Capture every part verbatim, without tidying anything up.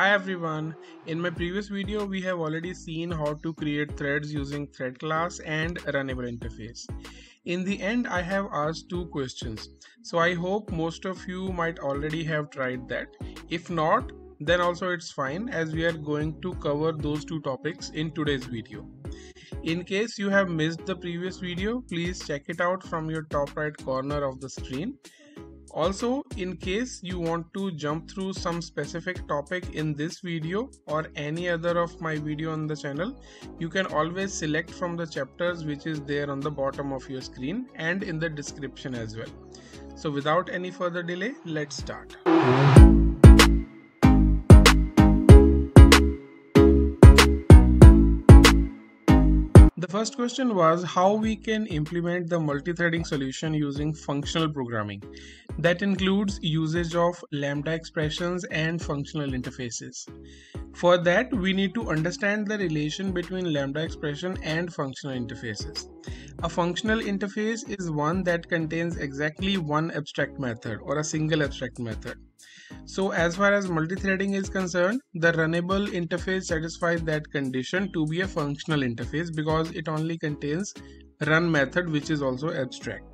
Hi everyone, in my previous video we have already seen how to create threads using thread class and runnable interface. In the end I have asked two questions, so I hope most of you might already have tried that. If not, then also it's fine, as we are going to cover those two topics in today's video. In case you have missed the previous video, please check it out from your top right corner of the screen. Also, in case you want to jump through some specific topic in this video or any other of my video on the channel, you can always select from the chapters which is there on the bottom of your screen and in the description as well. So without any further delay, let's start. The first question was how we can implement the multi-threading solution using functional programming. That includes usage of lambda expressions and functional interfaces. For that, we need to understand the relation between lambda expression and functional interfaces. A functional interface is one that contains exactly one abstract method or a single abstract method. So as far as multithreading is concerned, the runnable interface satisfies that condition to be a functional interface because it only contains run method, which is also abstract.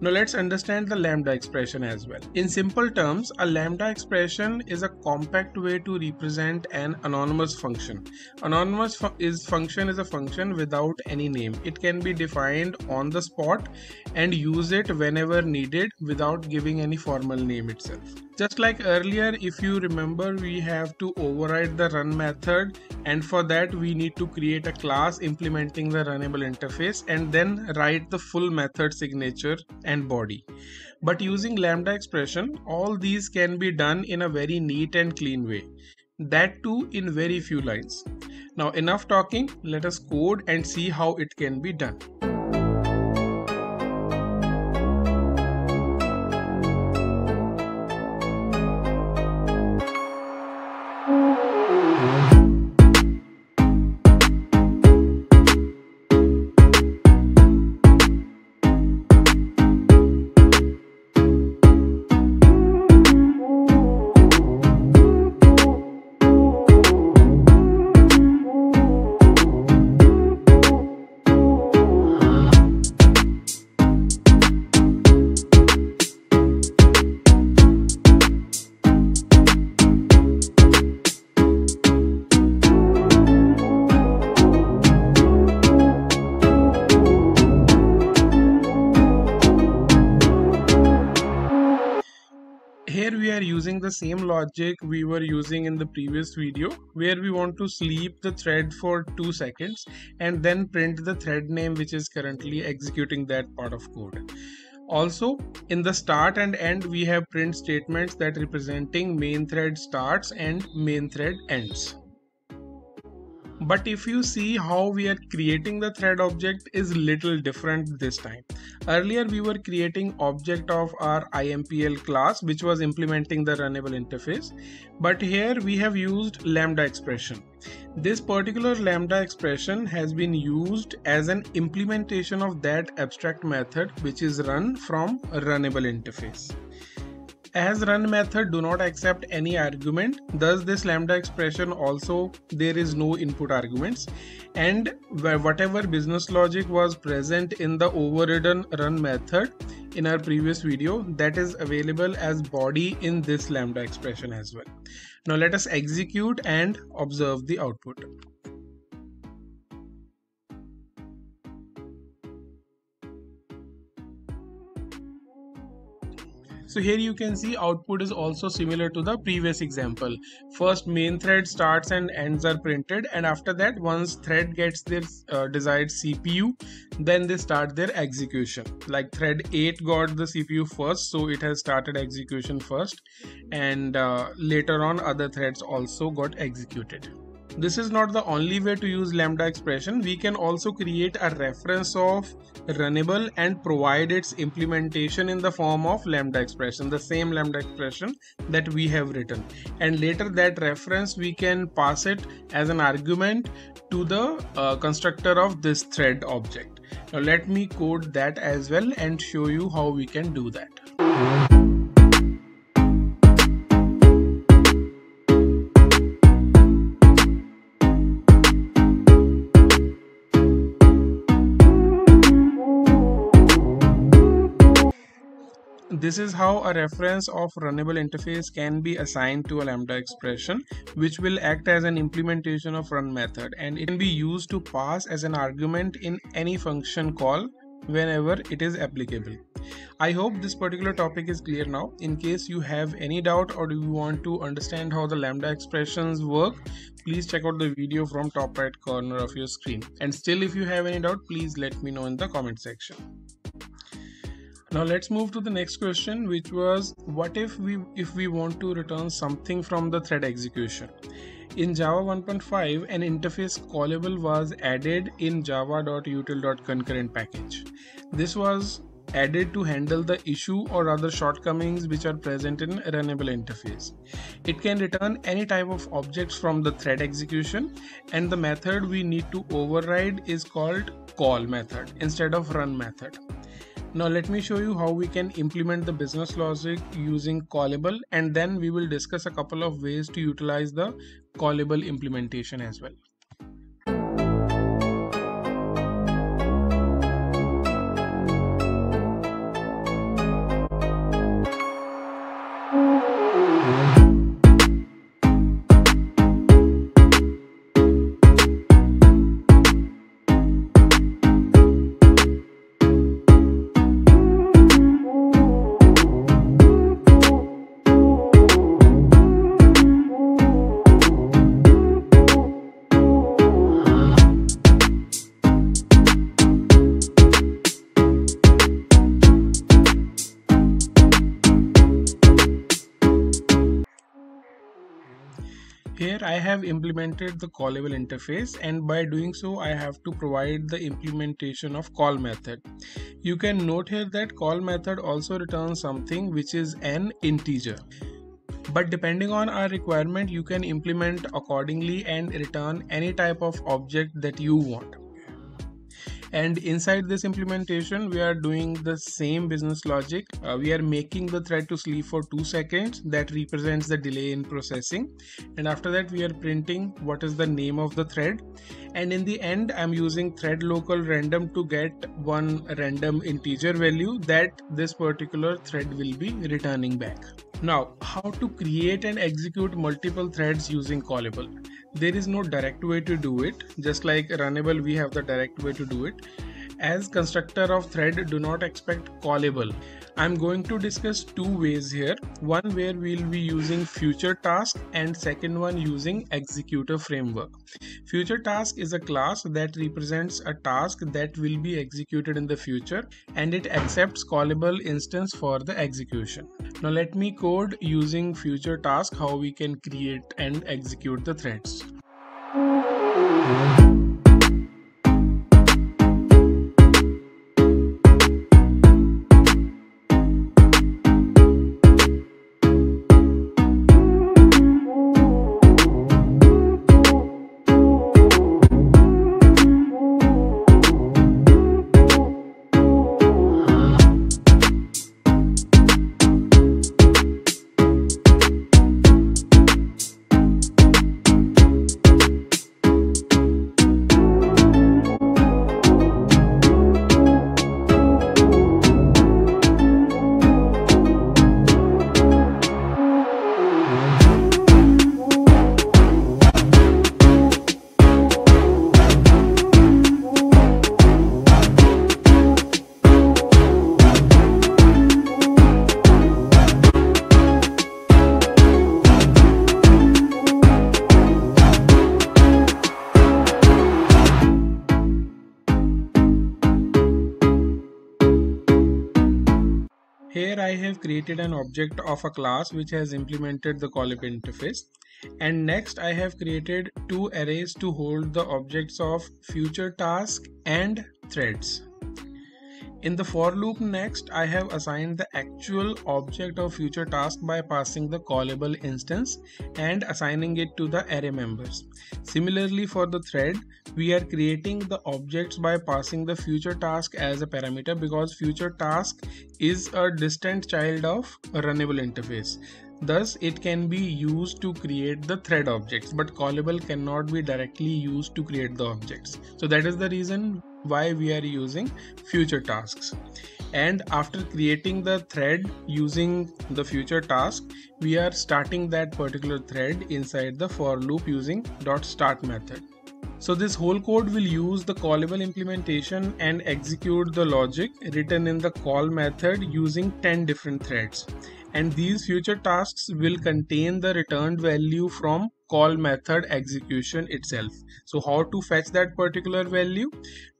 Now let's understand the lambda expression as well. In simple terms, a lambda expression is a compact way to represent an anonymous function. Anonymous fu is function is a function without any name. It can be defined on the spot and use it whenever needed without giving any formal name itself. Just like earlier, if you remember, we have to override the run method, and for that we need to create a class implementing the runnable interface and then write the full method signature and body. But using lambda expression, all these can be done in a very neat and clean way. That too in very few lines. Now enough talking, let us code and see how it can be done. Here we are using the same logic we were using in the previous video, where we want to sleep the thread for two seconds and then print the thread name which is currently executing that part of code. Also, in the start and end we have print statements that representing main thread starts and main thread ends. But if you see, how we are creating the thread object is little different this time. Earlier we were creating object of our I M P L class which was implementing the runnable interface, but here we have used lambda expression. This particular lambda expression has been used as an implementation of that abstract method which is run from runnable interface. As run method do not accept any argument, thus this lambda expression also there is no input arguments, and whatever business logic was present in the overridden run method in our previous video, that is available as body in this lambda expression as well. Now let us execute and observe the output. So here you can see output is also similar to the previous example. First main thread starts and ends are printed, and after that once thread gets their uh, desired C P U, then they start their execution. Like thread eight got the C P U first, so it has started execution first, and uh, later on other threads also got executed. This is not the only way to use lambda expression. We can also create a reference of runnable and provide its implementation in the form of lambda expression, the same lambda expression that we have written. And later that reference we can pass it as an argument to the uh, constructor of this thread object. Now let me code that as well and show you how we can do that. this is how a reference of runnable interface can be assigned to a lambda expression, which will act as an implementation of run method, and it can be used to pass as an argument in any function call whenever it is applicable. I hope this particular topic is clear now. In case you have any doubt or you want to understand how the lambda expressions work, please check out the video from top right corner of your screen. And still, if you have any doubt, please let me know in the comment section. Now let's move to the next question, which was, what if we if we want to return something from the thread execution? In Java one point five, an interface callable was added in java dot util dot concurrent package. This was added to handle the issue or other shortcomings which are present in runnable interface. It can return any type of objects from the thread execution, and the method we need to override is called call method instead of run method. Now let me show you how we can implement the business logic using callable, and then we will discuss a couple of ways to utilize the callable implementation as well. Here I have implemented the callable interface, and by doing so I have to provide the implementation of call method. You can note here that call method also returns something which is an integer. But depending on our requirement, you can implement accordingly and return any type of object that you want. And inside this implementation, we are doing the same business logic. Uh, we are making the thread to sleep for two seconds. That represents the delay in processing. And after that, we are printing what is the name of the thread. And in the end, I'm using ThreadLocal random to get one random integer value that this particular thread will be returning back. Now, how to create and execute multiple threads using callable? There is no direct way to do it. Just like runnable, we have the direct way to do it. As constructor of thread, do not expect callable. I'm going to discuss two ways here. One where we'll be using FutureTask, and second one using Executor framework. FutureTask is a class that represents a task that will be executed in the future, and it accepts callable instance for the execution. Now let me code using FutureTask how we can create and execute the threads. Here I have created an object of a class which has implemented the callable interface, and next I have created two arrays to hold the objects of FutureTask and threads. In the for loop next, I have assigned the actual object of FutureTask by passing the callable instance and assigning it to the array members. Similarly for the thread, we are creating the objects by passing the FutureTask as a parameter, because FutureTask is a distant child of a runnable interface. Thus, it can be used to create the thread objects, but callable cannot be directly used to create the objects. So that is the reason why we are using future tasks. And after creating the thread using the future task, we are starting that particular thread inside the for loop using .start method. So this whole code will use the callable implementation and execute the logic written in the call method using ten different threads. And these future tasks will contain the returned value from call method execution itself. So how to fetch that particular value?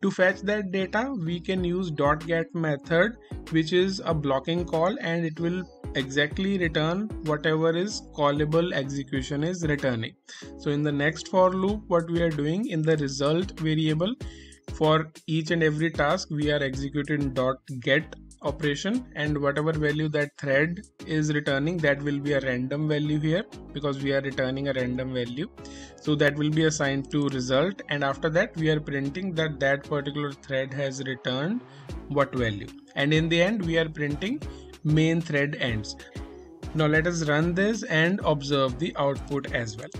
To fetch that data, we can use .get method, which is a blocking call, and it will exactly return whatever is callable execution is returning. So in the next for loop, what we are doing in the result variable, for each and every task we are executing .get operation, and whatever value that thread is returning, that will be a random value here, because we are returning a random value, so that will be assigned to result. And after that we are printing that that particular thread has returned what value, and in the end we are printing main thread ends. Now let us run this and observe the output as well.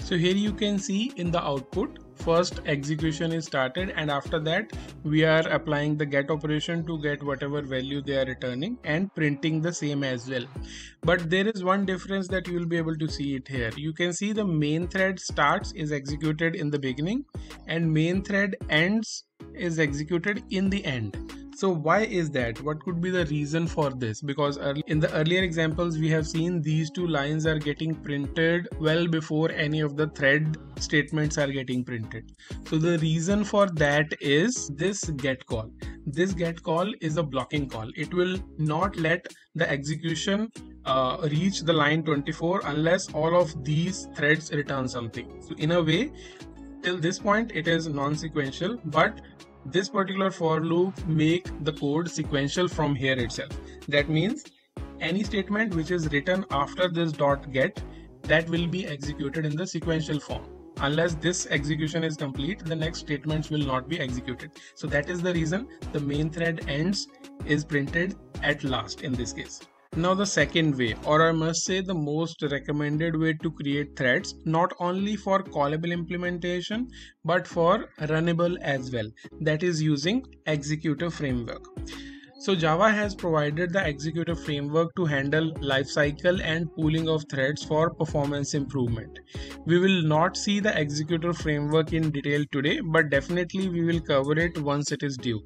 So here you can see in the output, first execution is started, and after that we are applying the get operation to get whatever value they are returning and printing the same as well. But there is one difference that you will be able to see it here. You can see the main thread starts is executed in the beginning, and main thread ends is executed in the end. So why is that? What could be the reason for this? Because in the earlier examples we have seen these two lines are getting printed well before any of the thread statements are getting printed. So the reason for that is this get call. This get call is a blocking call. It will not let the execution uh, reach the line twenty-four unless all of these threads return something. So in a way, till this point it is non-sequential, but this particular for loop make the code sequential from here itself. That means any statement which is written after this dot get, that will be executed in the sequential form. Unless this execution is complete, the next statements will not be executed. So that is the reason the main thread ends is printed at last in this case. Now the second way, or I must say the most recommended way to create threads, not only for callable implementation but for runnable as well, that is using executor framework. So Java has provided the executor framework to handle lifecycle and pooling of threads for performance improvement. We will not see the executor framework in detail today, but definitely we will cover it once it is due.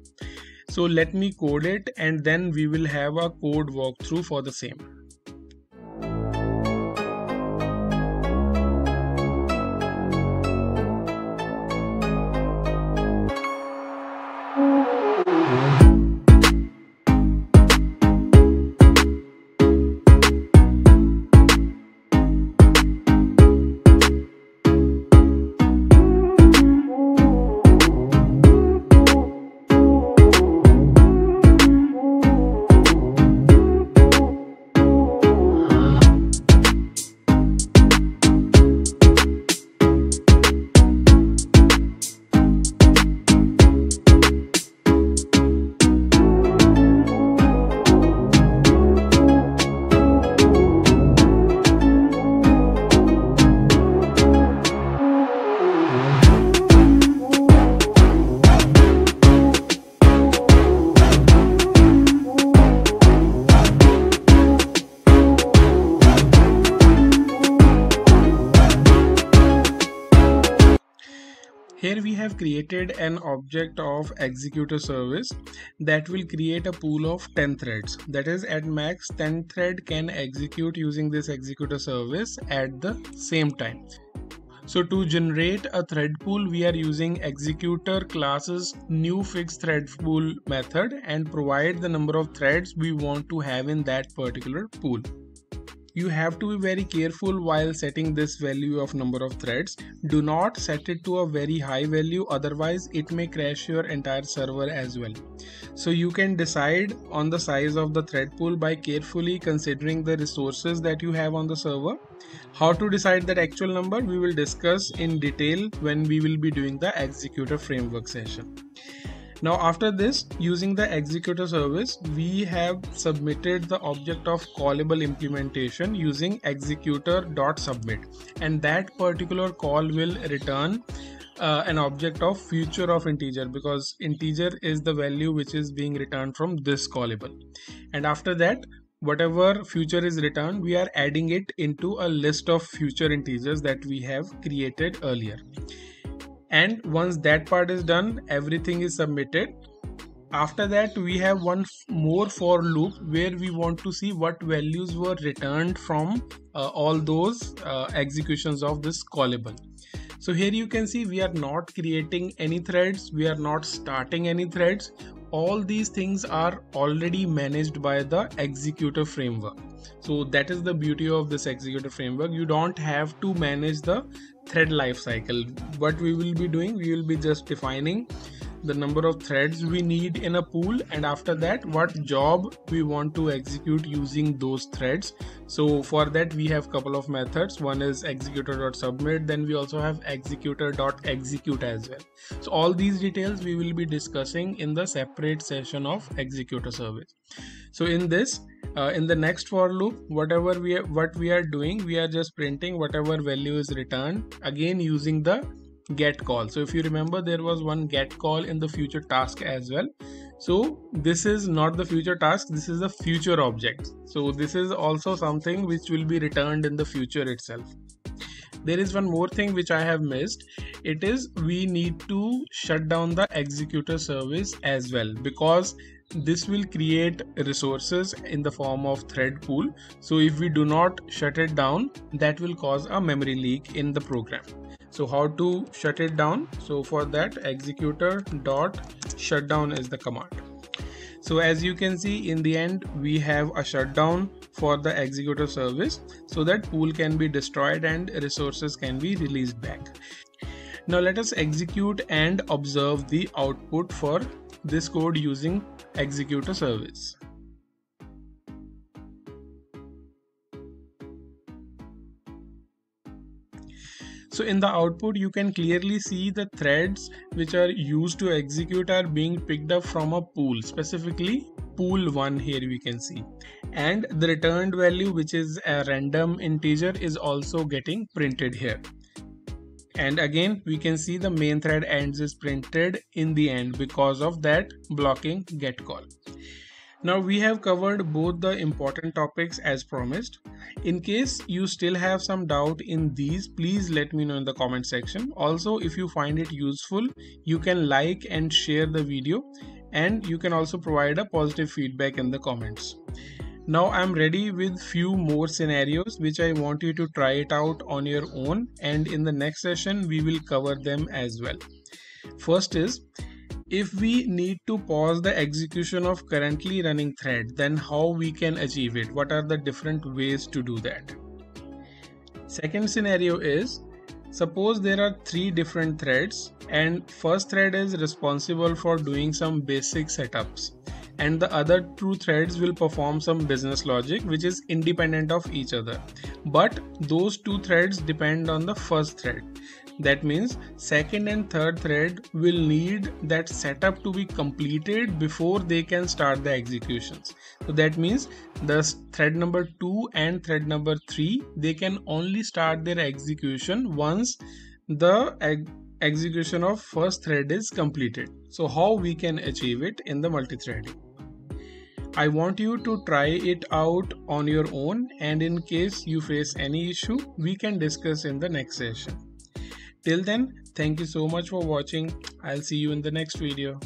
So let me code it, and then we will have a code walkthrough for the same. Here we have created an object of executor service that will create a pool of ten threads. That is, at max ten thread can execute using this executor service at the same time. So to generate a thread pool, we are using executor class's new fixed thread pool method and provide the number of threads we want to have in that particular pool. You have to be very careful while setting this value of number of threads. Do not set it to a very high value, otherwise it may crash your entire server as well. So you can decide on the size of the thread pool by carefully considering the resources that you have on the server. How to decide that actual number we will discuss in detail when we will be doing the executor framework session. Now after this, using the executor service, we have submitted the object of callable implementation using executor.submit, and that particular call will return Uh, an object of future of integer, because integer is the value which is being returned from this callable. And after that, whatever future is returned, we are adding it into a list of future integers that we have created earlier. And once that part is done, everything is submitted. After that, we have one more for loop where we want to see what values were returned from uh, all those uh, executions of this callable. So here you can see we are not creating any threads, we are not starting any threads. All these things are already managed by the executor framework. So that is the beauty of this executor framework. You don't have to manage the thread lifecycle. What we will be doing, we will be just defining the number of threads we need in a pool, and after that what job we want to execute using those threads. So for that we have couple of methods. One is executor.submit, then we also have executor.execute as well. So all these details we will be discussing in the separate session of executor service. So in this uh, in the next for loop, whatever we are, what we are doing, we are just printing whatever value is returned, again using the get call. So if you remember, there was one get call in the future task as well. So this is not the future task, this is the future object. So this is also something which will be returned in the future itself. There is one more thing which I have missed. It is we need to shut down the executor service as well, because this will create resources in the form of thread pool. So if we do not shut it down, that will cause a memory leak in the program. So how to shut it down? So for that, executor dot shutdown is the command. So as you can see, in the end we have a shutdown for the executor service so that pool can be destroyed and resources can be released back. Now let us execute and observe the output for this code using executor service. So in the output, you can clearly see the threads which are used to execute are being picked up from a pool, specifically pool one here we can see. And the returned value, which is a random integer, is also getting printed here. And again, we can see the main thread ends is printed in the end because of that blocking get call. Now we have covered both the important topics as promised. In case you still have some doubt in these, please let me know in the comment section. Also, if you find it useful, you can like and share the video, and you can also provide a positive feedback in the comments. Now I'm ready with few more scenarios which I want you to try it out on your own, and in the next session we will cover them as well. First is, if we need to pause the execution of currently running thread, then how we can achieve it? What are the different ways to do that? Second scenario is, suppose there are three different threads and first thread is responsible for doing some basic setups and the other two threads will perform some business logic which is independent of each other. But those two threads depend on the first thread. That means second and third thread will need that setup to be completed before they can start the executions. So that means the thread number two and thread number three, they can only start their execution once the ex execution of first thread is completed. So how we can achieve it in the multithreading? I want you to try it out on your own, and in case you face any issue, we can discuss in the next session. Till then, thank you so much for watching. I'll see you in the next video.